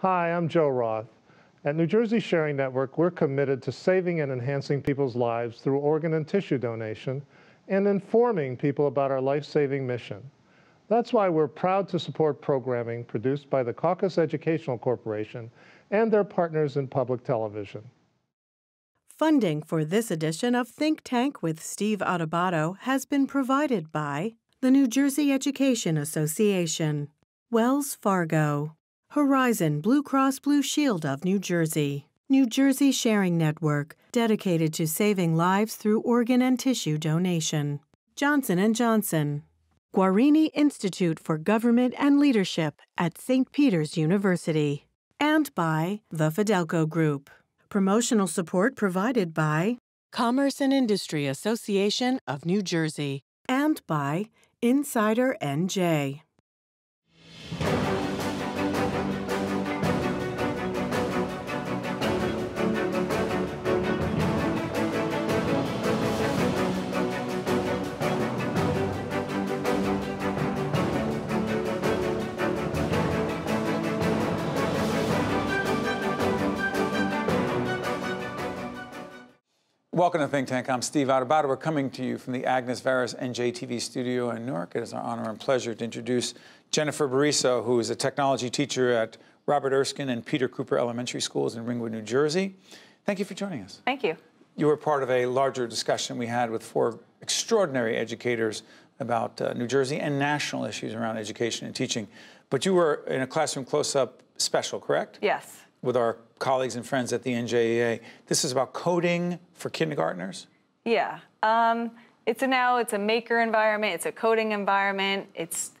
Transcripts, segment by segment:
Hi, I'm Joe Roth. At New Jersey Sharing Network, we're committed to saving and enhancing people's lives through organ and tissue donation and informing people about our life-saving mission. That's why we're proud to support programming produced by the Caucus Educational Corporation and their partners in public television. Funding for this edition of Think Tank with Steve Adubato has been provided by the New Jersey Education Association, Wells Fargo, Horizon Blue Cross Blue Shield of New Jersey, New Jersey Sharing Network, dedicated to saving lives through organ and tissue donation, Johnson & Johnson, Guarini Institute for Government and Leadership at St. Peter's University, and by the Fidelco Group. Promotional support provided by Commerce and Industry Association of New Jersey and by Insider NJ. Welcome to Think Tank. I'm Steve Adubato. We're coming to you from the Agnes Varas NJTV studio in Newark. It is our honor and pleasure to introduce Jennifer Bariso, who is a technology teacher at Robert Erskine and Peter Cooper Elementary Schools in Ringwood, New Jersey. Thank you for joining us. Thank you. You were part of a larger discussion we had with four extraordinary educators about New Jersey and national issues around education and teaching. But you were in a classroom close-up special, correct? Yes. With our colleagues and friends at the NJEA. This is about coding for kindergartners? Yeah. It's a maker environment, it's a coding environment,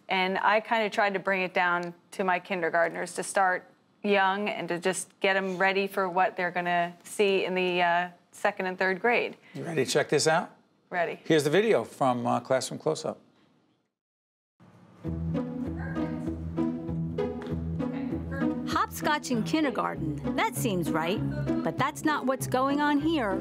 and I kind of tried to bring it down to my kindergartners to start young and to just get them ready for what they're gonna see in the second and third grade. You ready to check this out? Ready. Here's the video from Classroom Close-Up. Hopscotch in kindergarten, that seems right, but that's not what's going on here.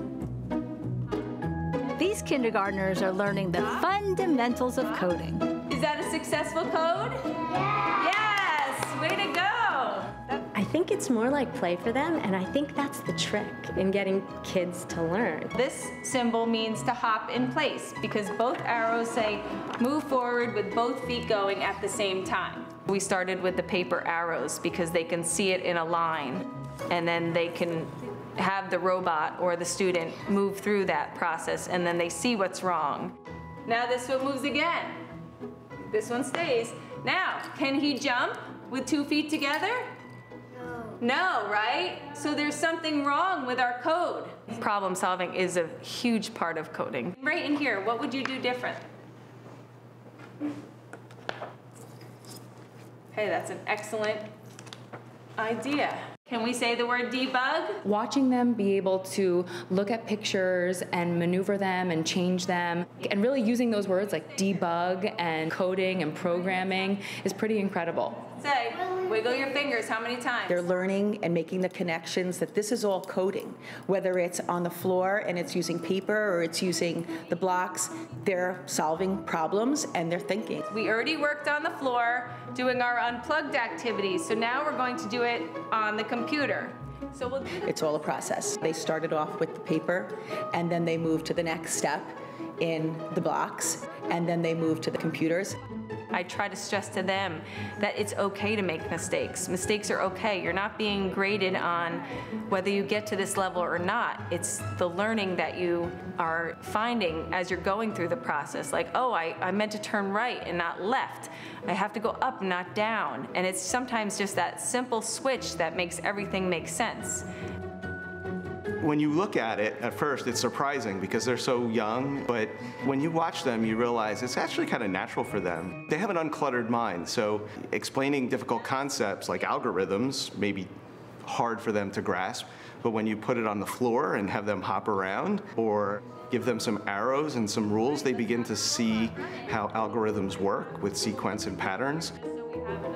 These kindergartners are learning the fundamentals of coding. Is that a successful code? Yeah. Yes, way to go. I think it's more like play for them, and I think that's the trick in getting kids to learn. This symbol means to hop in place because both arrows say move forward with both feet going at the same time. We started with the paper arrows because they can see it in a line, and then they can have the robot or the student move through that process, and then they see what's wrong. Now this one moves again. This one stays. Now, can he jump with 2 feet together? No, right? So there's something wrong with our code. Problem solving is a huge part of coding. Right in here, what would you do different? Hey, that's an excellent idea. Can we say the word debug? Watching them be able to look at pictures and maneuver them and change them, and really using those words like debug and coding and programming is pretty incredible. Say, wiggle your fingers, how many times? They're learning and making the connections that this is all coding, whether it's on the floor and it's using paper or it's using the blocks, they're solving problems and they're thinking. We already worked on the floor doing our unplugged activities, so now we're going to do it on the computer. So we'll do it's all a process. They started off with the paper and then they moved to the next step in the blocks and then they moved to the computers. I try to stress to them that it's okay to make mistakes. Mistakes are okay. You're not being graded on whether you get to this level or not. It's the learning that you are finding as you're going through the process. Like, oh, I meant to turn right and not left. I have to go up, not down. And it's sometimes just that simple switch that makes everything make sense. When you look at it, at first, it's surprising because they're so young, but when you watch them, you realize it's actually kind of natural for them. They have an uncluttered mind, so explaining difficult concepts like algorithms may be hard for them to grasp, but when you put it on the floor and have them hop around or give them some arrows and some rules, they begin to see how algorithms work with sequence and patterns.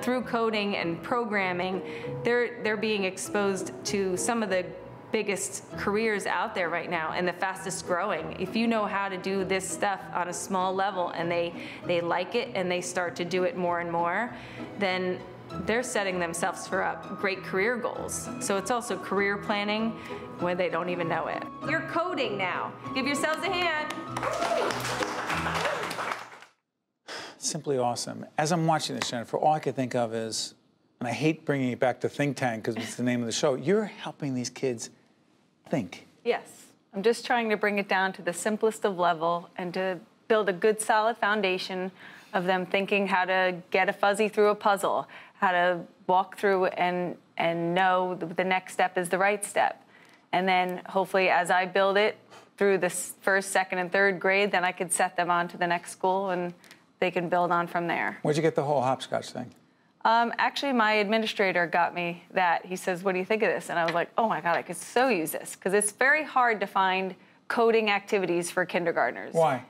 Through coding and programming, they're being exposed to some of the biggest careers out there right now and the fastest growing. If you know how to do this stuff on a small level and they like it and they start to do it more and more, then they're setting themselves for up great career goals. So it's also career planning when they don't even know it. You're coding now. Give yourselves a hand. Simply awesome. As I'm watching this, Jennifer, all I could think of is, and I hate bringing it back to Think Tank because it's the name of the show, you're helping these kids think. Yes. I'm just trying to bring it down to the simplest of level and to build a good, solid foundation of them thinking how to get a fuzzy through a puzzle, how to walk through and know the next step is the right step. And then hopefully as I build it through the first, second, and third grade, then I could set them on to the next school and they can build on from there. Where'd you get the whole hopscotch thing? Actually, my administrator got me that. He says, what do you think of this? And I was like, oh my God, I could so use this. Because it's very hard to find coding activities for kindergartners. Why?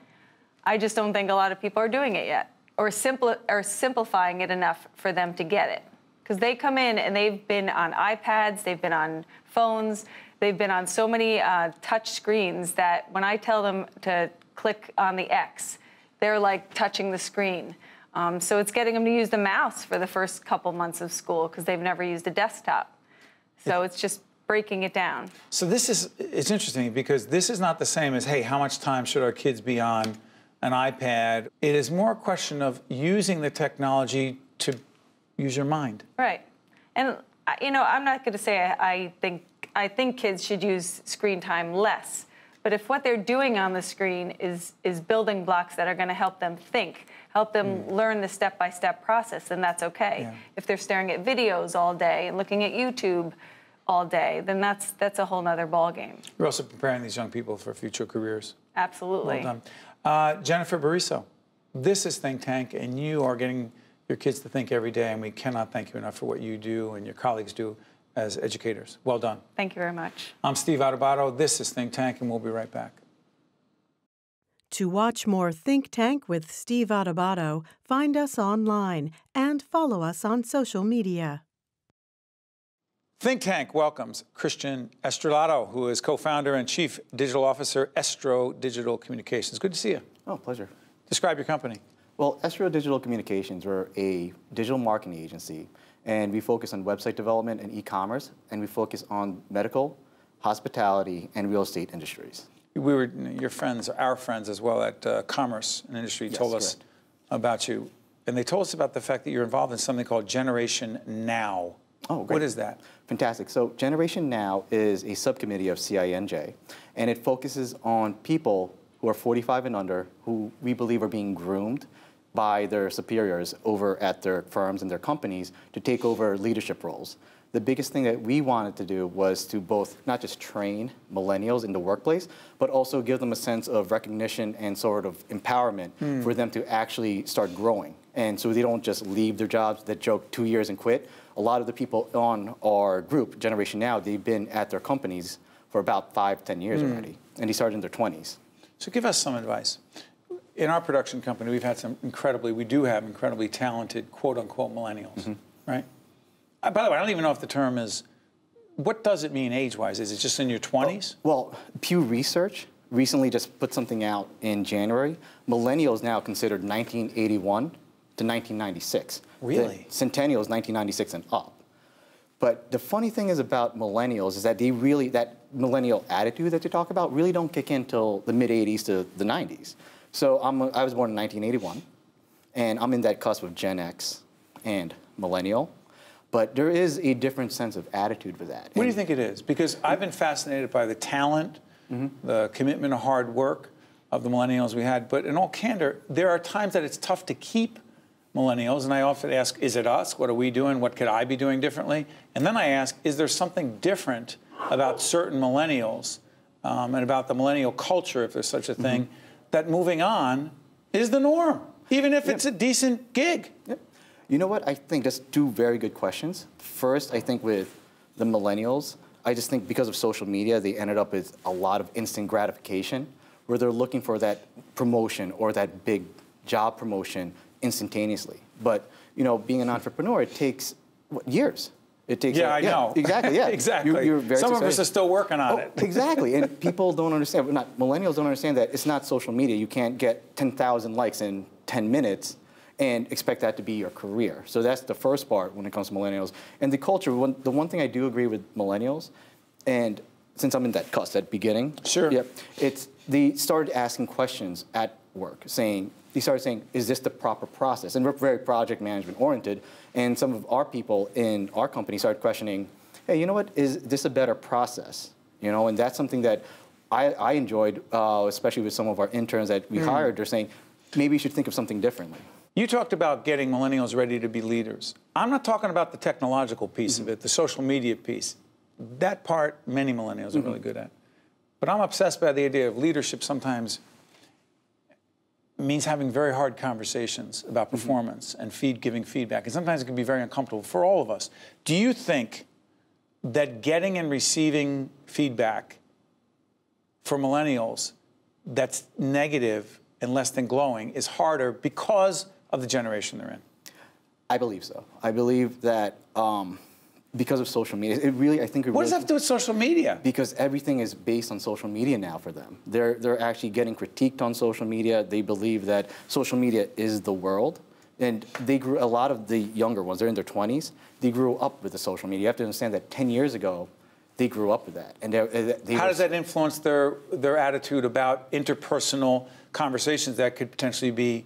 I just don't think a lot of people are doing it yet or simplifying it enough for them to get it. Because they come in and they've been on iPads, they've been on phones, they've been on so many touch screens that when I tell them to click on the X, they're like touching the screen. So it's getting them to use the mouse for the first couple months of school because they've never used a desktop. So it's just breaking it down. So this is, it's interesting because this is not the same as, hey, how much time should our kids be on an iPad? It is more a question of using the technology to use your mind. Right. And, you know, I'm not going to say I think kids should use screen time less. But if what they're doing on the screen is building blocks that are going to help them think, help them learn the step-by-step process, then that's okay. Yeah. If they're staring at videos all day and looking at YouTube all day, then that's a whole nother ballgame. You're also preparing these young people for future careers. Absolutely. Well done. Jennifer Bariso, this is Think Tank, and you are getting your kids to think every day, and we cannot thank you enough for what you do and your colleagues do as educators. Well done. Thank you very much. I'm Steve Adubato. This is Think Tank, and we'll be right back. To watch more Think Tank with Steve Adubato, find us online and follow us on social media. Think Tank welcomes Christian Estrellado, who is co-founder and chief digital officer, Estro Digital Communications. Good to see you. Oh, pleasure. Describe your company. Well, Estro Digital Communications, we're a digital marketing agency, and we focus on website development and e-commerce, and we focus on medical, hospitality, and real estate industries. We were your friends, our friends as well at Commerce and Industry told us about you. And they told us about the fact that you're involved in something called Generation Now. Oh, great. What is that? Fantastic. So Generation Now is a subcommittee of CINJ, and it focuses on people who are 45 and under who we believe are being groomed by their superiors over at their firms and their companies to take over leadership roles. The biggest thing that we wanted to do was to both not just train millennials in the workplace, but also give them a sense of recognition and sort of empowerment for them to actually start growing. And so they don't just leave their jobs that joke 2 years and quit. A lot of the people on our group, Generation Now, they've been at their companies for about 5, 10 years already, and they started in their 20s. So give us some advice. In our production company, we've had some incredibly, we do have incredibly talented, quote-unquote, millennials, right? By the way, I don't even know if the term is, what does it mean age-wise? Is it just in your 20s? Well, Pew Research recently just put something out in January. Millennials now considered 1981 to 1996. Really? The centennials, 1996 and up. But the funny thing is about millennials is that they really, that millennial attitude that they talk about really don't kick in till the mid-80s to the 90s. So I was born in 1981, and I'm in that cusp of Gen X and millennial. But there is a different sense of attitude for that. What do you think it is? Because I've been fascinated by the talent, the commitment of hard work of the millennials we had. But in all candor, there are times that it's tough to keep millennials. And I often ask, is it us? What are we doing? What could I be doing differently? And then I ask, is there something different about certain millennials and about the millennial culture, if there's such a thing, that moving on is the norm, even if it's a decent gig? You know what? I think that's two very good questions. First, I think with the millennials, I just think because of social media, they ended up with a lot of instant gratification where they're looking for that promotion or that big job promotion instantaneously. But, you know, being an entrepreneur, it takes years. It takes I know. Exactly, yeah. Exactly. You're very Some successful. Of us are still working on it. Exactly. And people don't understand, millennials don't understand that it's not social media. You can't get 10,000 likes in 10 minutes. and expect that to be your career. So that's the first part when it comes to millennials. And the culture, the one thing I do agree with millennials, and since I'm in that cusp at beginning, sure. Yep, it's they started asking questions at work, saying, they started saying, is this the proper process? And we're very project management oriented. And some of our people in our company started questioning, hey, you know what, is this a better process? You know, and that's something that I enjoyed, especially with some of our interns that we hired. They're saying, maybe you should think of something differently. You talked about getting millennials ready to be leaders. I'm not talking about the technological piece of it, the social media piece. That part, many millennials are really good at. But I'm obsessed by the idea of leadership sometimes means having very hard conversations about performance and giving feedback. And sometimes it can be very uncomfortable for all of us. Do you think that getting and receiving feedback for millennials that's negative and less than glowing is harder because of the generation they're in? I believe so. I believe that because of social media, it really, I think... What does that have to do with social media? Because everything is based on social media now for them. They're actually getting critiqued on social media. They believe that social media is the world. And they grew, a lot of the younger ones, they're in their 20s, they grew up with the social media. You have to understand that 10 years ago, they grew up with that. And how does that influence their attitude about interpersonal conversations that could potentially be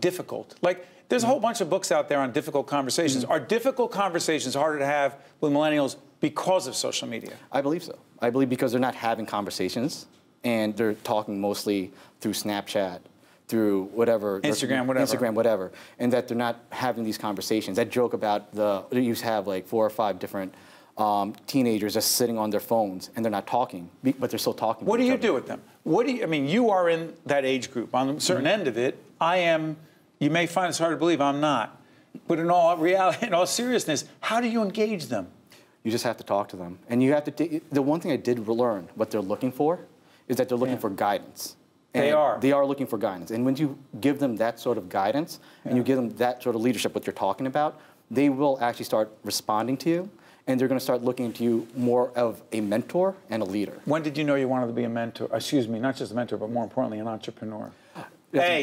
difficult? Like, there's a whole bunch of books out there on difficult conversations. Are difficult conversations harder to have with millennials because of social media? I believe so. I believe because they're not having conversations, and they're talking mostly through Snapchat, through whatever, Instagram, whatever, and that they're not having these conversations. That joke about they used to have like 4 or 5 different teenagers just sitting on their phones and they're not talking, but they're still talking. What do you do with them? What do you? I mean, you are in that age group on a certain end of it. I am. You may find it's hard to believe I'm not, but in all reality, in all seriousness, how do you engage them? You just have to talk to them, and you have to. The one thing I did learn, what they're looking for, is that they're looking for guidance. And they are looking for guidance. And when you give them that sort of guidance and you give them that sort of leadership, what you're talking about, they will actually start responding to you, and they're going to start looking to you more of a mentor and a leader. When did you know you wanted to be a mentor? Excuse me, not just a mentor, but more importantly, an entrepreneur.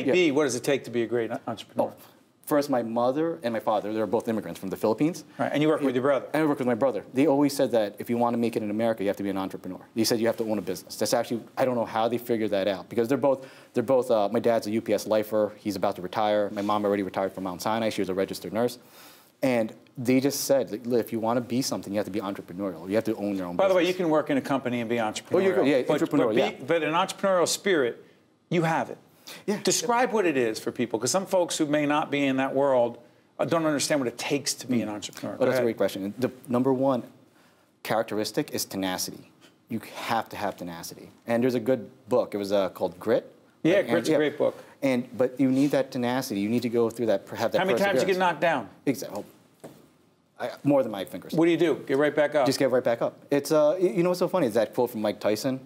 B, what does it take to be a great entrepreneur? Oh. First, my mother and my father, they're both immigrants from the Philippines. Right, and you work with your brother. And I work with my brother. They always said that if you want to make it in America, you have to be an entrepreneur. They said you have to own a business. That's actually, I don't know how they figured that out, because they're both, my dad's a UPS lifer. He's about to retire. My mom already retired from Mount Sinai. She was a registered nurse. And they just said, if you want to be something, you have to be entrepreneurial. You have to own your own business. By the way, you can work in a company and be entrepreneurial. Oh, you're, but an entrepreneurial spirit, you have it. Yeah. Describe what it is for people, because some folks who may not be in that world don't understand what it takes to be an entrepreneur. Well, that's a great question. The number one characteristic is tenacity. You have to have tenacity. And there's a good book. It was called Grit. Yeah, Grit's a great book. But you need that tenacity. You need to go through that. Have that. How many times you get knocked down? Exactly. More than my fingers. What do? Get right back up. Just get right back up. It's you know what's so funny is that quote from Mike Tyson.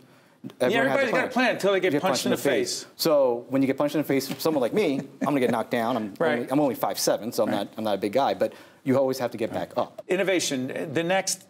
Everybody's got a plan until they get punched in the face. So when you get punched in the face, someone like me, I'm going to get knocked down. I'm only 5'7", so I'm not a big guy. But you always have to get back up. Innovation, the next,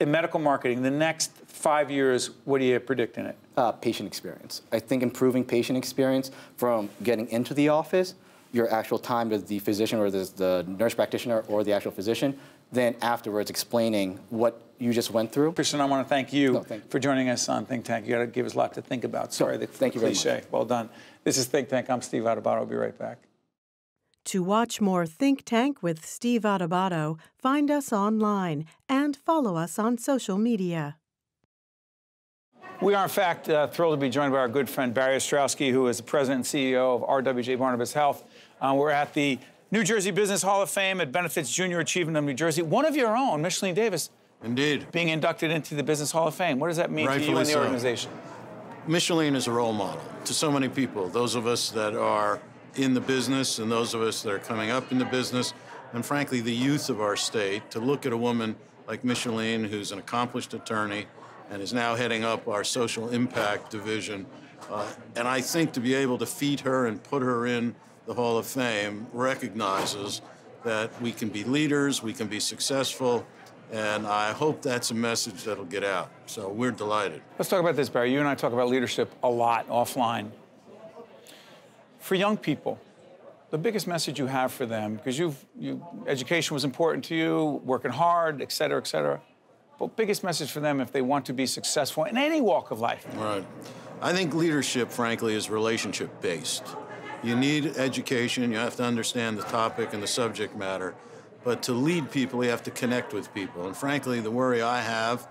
in medical marketing, the next 5 years, what do you predict in it? Patient experience. I think improving patient experience from getting into the office, your actual time with the physician or the nurse practitioner or the actual physician, then afterwards explaining what you just went through. Christian, I want to thank you for joining us on Think Tank. You got to give us a lot to think about. Sorry, thank you very much. Well done. This is Think Tank. I'm Steve Adubato. I'll be right back. To watch more Think Tank with Steve Adubato, find us online and follow us on social media. We are, in fact, thrilled to be joined by our good friend Barry Ostrowski, who is the president and CEO of RWJBarnabas Health. We're at the New Jersey Business Hall of Fame. It benefits Junior Achievement of New Jersey. One of your own, Micheline Davis. Indeed. Being inducted into the Business Hall of Fame. What does that mean to you and the organization? Micheline is a role model to so many people, those of us that are in the business and those of us that are coming up in the business, and frankly, the youth of our state, to look at a woman like Micheline, who's an accomplished attorney and is now heading up our social impact division. And I think to be able to feed her and put her in the Hall of Fame recognizes that we can be leaders, we can be successful, and I hope that's a message that'll get out. So we're delighted. Let's talk about this, Barry. You and I talk about leadership a lot offline. For young people, the biggest message you have for them, because education was important to you, working hard, et cetera, but biggest message for them if they want to be successful in any walk of life? Right. I think leadership, frankly, is relationship-based. You need education, you have to understand the topic and the subject matter, but to lead people, you have to connect with people. And frankly, the worry I have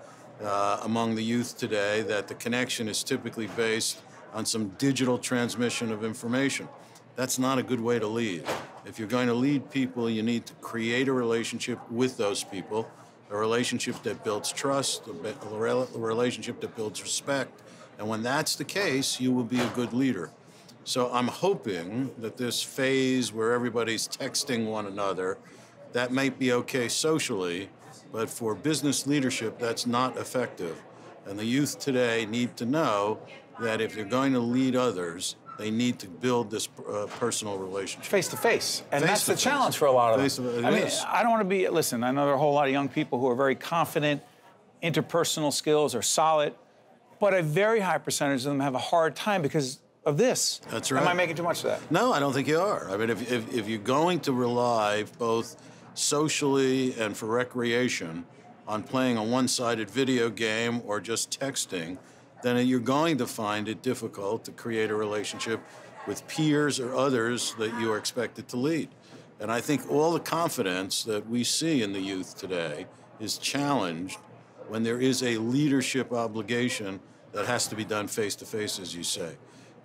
among the youth today that the connection is typically based on some digital transmission of information. That's not a good way to lead. If you're going to lead people, you need to create a relationship with those people, a relationship that builds trust, a relationship that builds respect. And when that's the case, you will be a good leader. So I'm hoping that this phase where everybody's texting one another, that might be okay socially, but for business leadership, that's not effective. And the youth today need to know that if you're going to lead others, they need to build this personal relationship. Face to face. And that's the challenge for a lot of them. I mean, I don't want to be, listen, I know there are a whole lot of young people who are very confident, interpersonal skills are solid, but a very high percentage of them have a hard time because of this. That's right. Am I making too much of that? No, I don't think you are. I mean, if you're going to rely both socially and for recreation on playing a one-sided video game or just texting, then you're going to find it difficult to create a relationship with peers or others that you are expected to lead. And I think all the confidence that we see in the youth today is challenged when there is a leadership obligation that has to be done face-to-face, as you say.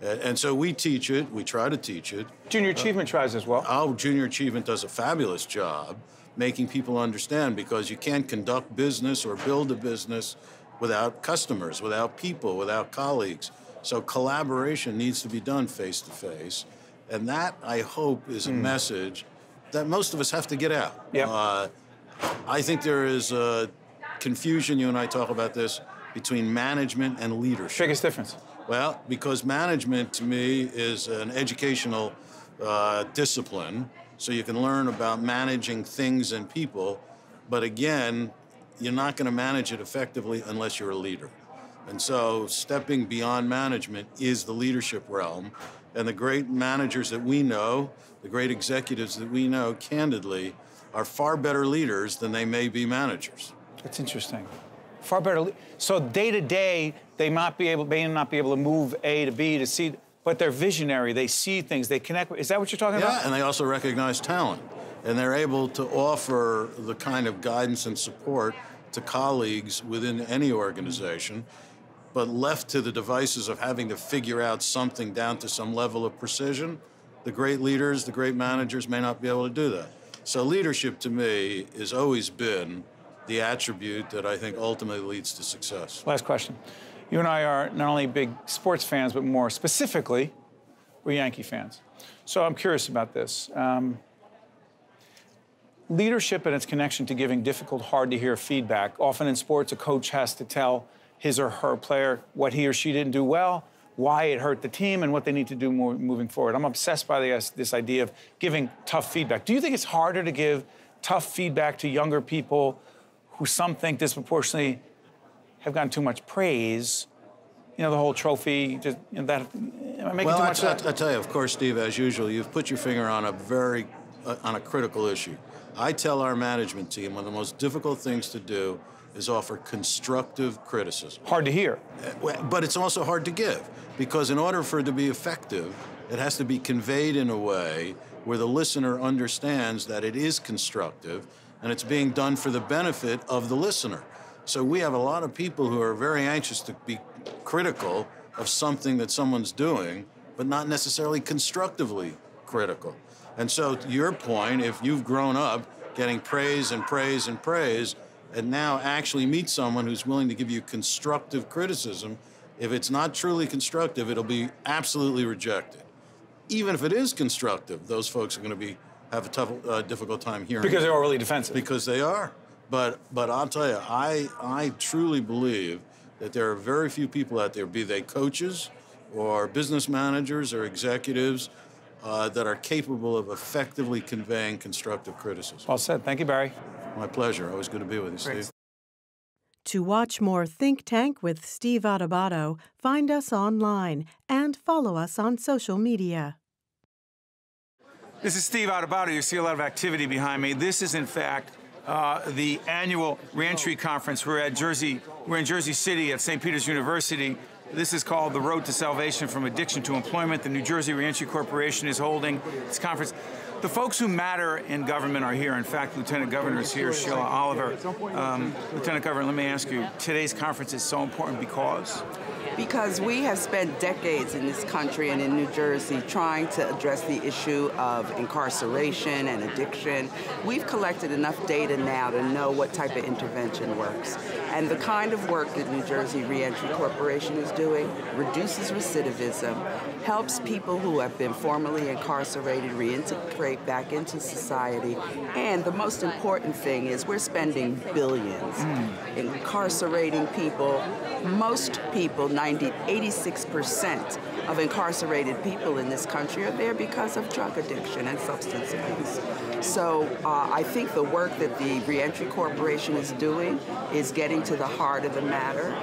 And so we teach it, we try to teach it. Junior Achievement tries as well. Oh, Junior Achievement does a fabulous job making people understand, because you can't conduct business or build a business without customers, without people, without colleagues. So collaboration needs to be done face-to-face. And that, I hope, is a message that most of us have to get out. Yep. I think there is confusion, you and I talk about this, between management and leadership. Biggest difference? Well, because management, to me, is an educational discipline. So you can learn about managing things and people. But again, you're not going to manage it effectively unless you're a leader. And so stepping beyond management is the leadership realm. And the great managers that we know, the great executives that we know, candidly, are far better leaders than they may be managers. That's interesting. Far better. So day to day, they may not be able to move A to B to C, but they're visionary. They see things. They connect. Is that what you're talking about? Yeah, and they also recognize talent. And they're able to offer the kind of guidance and support to colleagues within any organization, but left to the devices of having to figure out something down to some level of precision, the great leaders, the great managers may not be able to do that. So leadership, to me, has always been the attribute that I think ultimately leads to success. Last question. You and I are not only big sports fans, but more specifically, we're Yankee fans. So I'm curious about this. Leadership and its connection to giving difficult, hard-to-hear feedback. Often in sports, a coach has to tell his or her player what he or she didn't do well, why it hurt the team, and what they need to do more moving forward. I'm obsessed by this idea of giving tough feedback. Do you think it's harder to give tough feedback to younger people who some think disproportionately have gotten too much praise? You know, the whole trophy, just, you know, that, am I making too much of that? I tell you, of course, Steve, as usual, you've put your finger on a very, on a critical issue. I tell our management team one of the most difficult things to do is offer constructive criticism. Hard to hear. But it's also hard to give, because in order for it to be effective, it has to be conveyed in a way where the listener understands that it is constructive and it's being done for the benefit of the listener. So we have a lot of people who are very anxious to be critical of something that someone's doing, but not necessarily constructively critical. And so, to your point, if you've grown up getting praise and praise and praise, and now actually meet someone who's willing to give you constructive criticism, if it's not truly constructive, it'll be absolutely rejected. Even if it is constructive, those folks are going to have a tough, difficult time hearing. Because they're overly defensive. Because they are. But I'll tell you, I truly believe that there are very few people out there, be they coaches or business managers or executives, that are capable of effectively conveying constructive criticism. Well said. Thank you, Barry. My pleasure. Always good to be with you, Steve. To watch more Think Tank with Steve Adubato, find us online and follow us on social media. This is Steve Adubato. You see a lot of activity behind me. This is, in fact, the annual Reentry Conference. We're in Jersey City at St. Peter's University. This is called The Road to Salvation: From Addiction to Employment. The New Jersey Reentry Corporation is holding this conference. The folks who matter in government are here. In fact, Lieutenant Governor is here, Sheila Oliver. Lieutenant Governor, let me ask you, today's conference is so important because? Because we have spent decades in this country and in New Jersey trying to address the issue of incarceration and addiction. We've collected enough data now to know what type of intervention works. And the kind of work that New Jersey Reentry Corporation is doing reduces recidivism, helps people who have been formerly incarcerated reintegrate back into society, and the most important thing is we're spending billions incarcerating people. Most people, 86% of incarcerated people in this country are there because of drug addiction and substance abuse. So I think the work that the Reentry Corporation is doing is getting to the heart of the matter,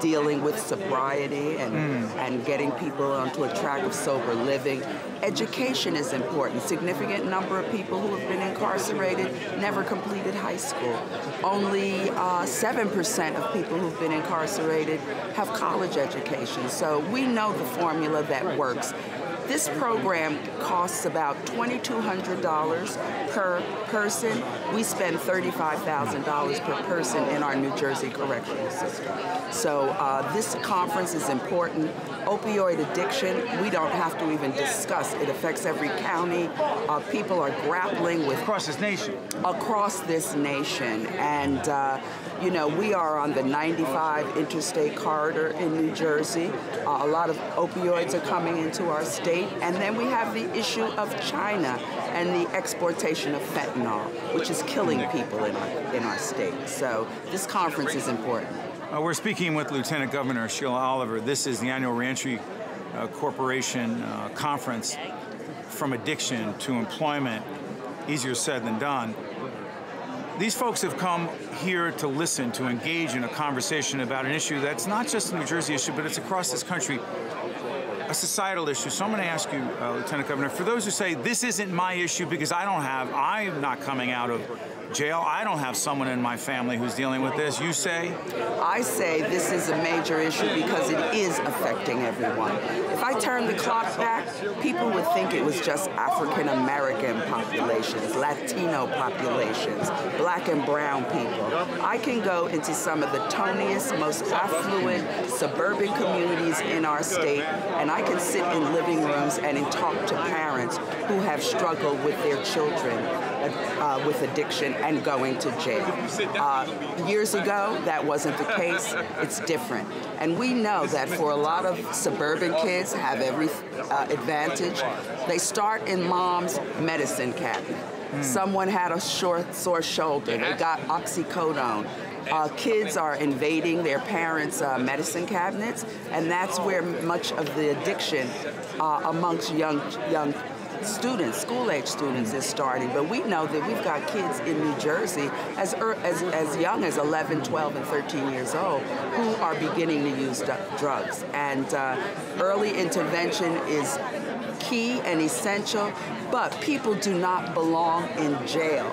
dealing with sobriety and getting people onto a track of sober living. Education is important. Significant number of people who have been incarcerated never completed high school. Only 7% of people who've been incarcerated have college education. So we know the formula that works. This program costs about $2,200 per person. We spend $35,000 per person in our New Jersey correctional system. So this conference is important. Opioid addiction, we don't have to even discuss. It affects every county. People are grappling with... Across this nation. Across this nation. And, you know, we are on the 95 interstate corridor in New Jersey. A lot of opioids are coming into our state. And then we have the issue of China and the exportation of fentanyl, which is killing people in our state. So this conference is important. We're speaking with Lieutenant Governor Sheila Oliver. This is the annual Reentry Corporation conference, From Addiction to Employment. Easier said than done. These folks have come here to listen, to engage in a conversation about an issue that's not just a New Jersey issue, but it's across this country. A societal issue. So I'm going to ask you, Lieutenant Governor, for those who say this isn't my issue because I'm not coming out of jail, I don't have someone in my family who's dealing with this, you say? I say this is a major issue because it is affecting everyone. If I turn the clock back, people would think it was just African American populations, Latino populations, black and brown people. I can go into some of the toniest, most affluent suburban communities in our state, and I can sit in living rooms and talk to parents who have struggled with their children with addiction and going to jail. Years ago, that wasn't the case. It's different. And we know that for a lot of suburban kids have every advantage. They start in mom's medicine cabinet. Someone had a sore shoulder. They got oxycodone. Kids are invading their parents' medicine cabinets, and that's where much of the addiction amongst young students, school-age students, is starting. But we know that we've got kids in New Jersey as young as 11, 12, and 13 years old who are beginning to use drugs. And early intervention is key and essential, but people do not belong in jail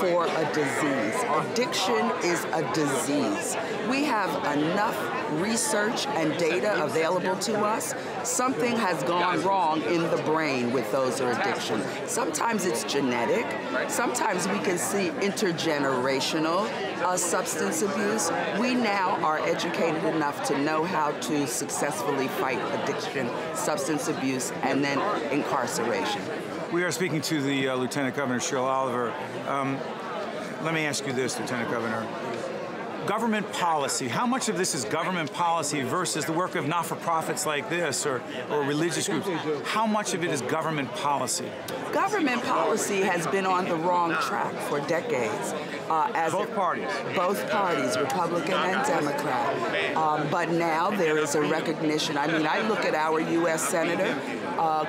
for a disease. Addiction is a disease. We have enough research and data available to us. Something has gone wrong in the brain with those who are addicted. Sometimes it's genetic. Sometimes we can see intergenerational substance abuse. We now are educated enough to know how to successfully fight addiction, substance abuse, and then incarceration. We are speaking to the Lieutenant Governor Sheila Oliver. Let me ask you this, Lieutenant Governor. Government policy, how much of this is government policy versus the work of not-for-profits like this or religious groups? How much of it is government policy? Government policy has been on the wrong track for decades. as both parties, Republican and Democrat. But now there is a recognition. I mean, I look at our U.S. Senator,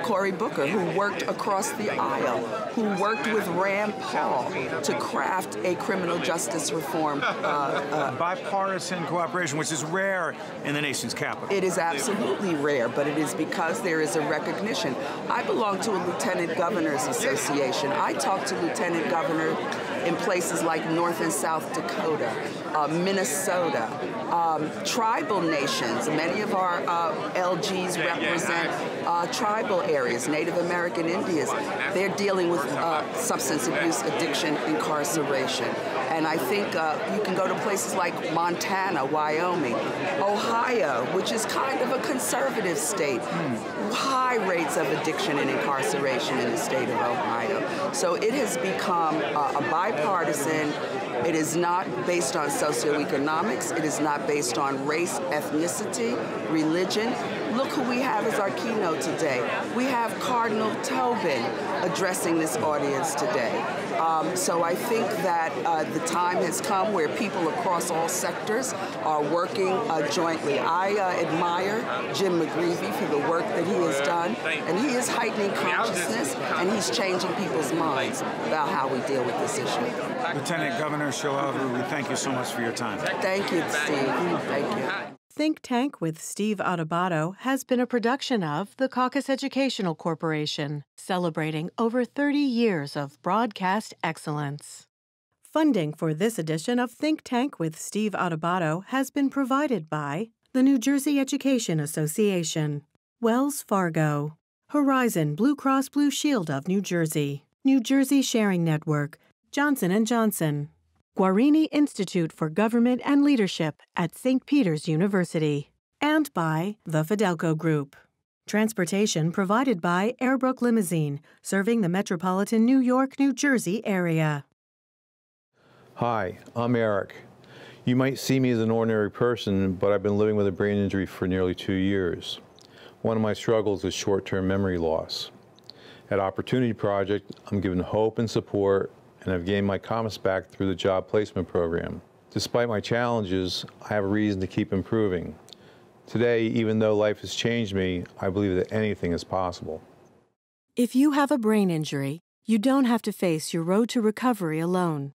Cory Booker, who worked across the aisle, who worked with Rand Paul to craft a criminal justice reform. Bipartisan cooperation, which is rare in the nation's capital. It is absolutely rare, but it is because there is a recognition. I belong to a lieutenant governor's association. I talk to lieutenant governors in places like North and South Dakota, Minnesota, tribal nations. Many of our LGs represent tribal areas, Native American Indians. They're dealing with substance abuse, addiction, incarceration. And I think you can go to places like Montana, Wyoming, Ohio, which is kind of a conservative state. High rates of addiction and incarceration in the state of Ohio. So it has become a bipartisan. It is not based on socioeconomics. It is not based on race, ethnicity, religion. Look who we have as our keynote today. We have Cardinal Tobin addressing this audience today. So I think that the time has come where people across all sectors are working jointly. I admire Jim McGreevy for the work that he has done, and he is heightening consciousness, and he's changing people's minds about how we deal with this issue. Lieutenant Governor Sheila Oliver, we thank you so much for your time. Thank you, Steve. Thank you. Think Tank with Steve Adubato has been a production of the Caucus Educational Corporation, celebrating over 30 years of broadcast excellence. Funding for this edition of Think Tank with Steve Adubato has been provided by the New Jersey Education Association, Wells Fargo, Horizon Blue Cross Blue Shield of New Jersey, New Jersey Sharing Network, Johnson & Johnson, Guarini Institute for Government and Leadership at St. Peter's University, and by the Fidelco Group. Transportation provided by Airbrook Limousine, serving the metropolitan New York, New Jersey area. Hi, I'm Eric. You might see me as an ordinary person, but I've been living with a brain injury for nearly 2 years. One of my struggles is short-term memory loss. At Opportunity Project, I'm given hope and support, and I've gained my comments back through the job placement program. Despite my challenges, I have a reason to keep improving. Today, even though life has changed me, I believe that anything is possible. If you have a brain injury, you don't have to face your road to recovery alone.